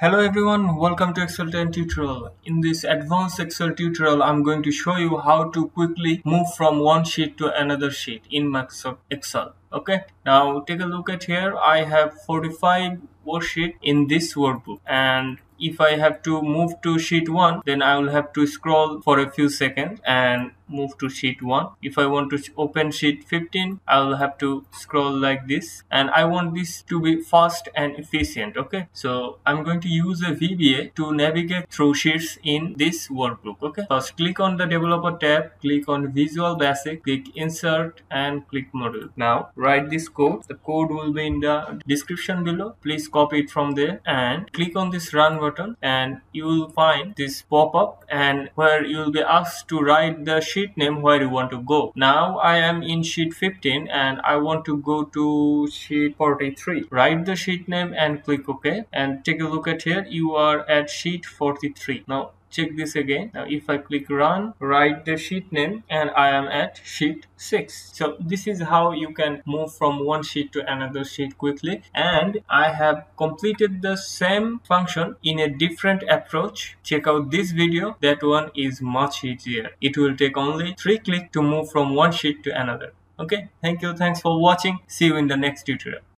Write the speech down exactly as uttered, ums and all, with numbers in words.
Hello everyone, welcome to Excel ten tutorial. In this advanced Excel tutorial, I'm going to show you how to quickly move from one sheet to another sheet in Microsoft Excel. Okay, now take a look at here. I have forty-five worksheets in this workbook, and if I have to move to sheet one, then I will have to scroll for a few seconds and move to sheet one. If I want to open sheet fifteen, I will have to scroll like this, and I want this to be fast and efficient. Okay, so I'm going to use a V B A to navigate through sheets in this workbook. Okay, first click on the developer tab, click on Visual Basic, click insert and click model. Now write this code. The code will be in the description below. Please copy it from there and click on this run button, and you will find this pop-up and where you will be asked to write the sheet sheet name where you want to go. Now I am in sheet fifteen and I want to go to sheet forty-three. Write the sheet name and click OK, and take a look at here. You are at sheet forty-three. Now check this again. Now if I click run, write the sheet name, and I am at sheet six. So this is how you can move from one sheet to another sheet quickly, and I have completed the same function in a different approach. Check out this video. That one is much easier. It will take only three clicks to move from one sheet to another. Okay, thank you. Thanks for watching. See you in the next tutorial.